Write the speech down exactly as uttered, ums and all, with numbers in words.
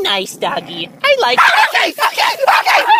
Nice doggy. I like. Okay, okay, okay.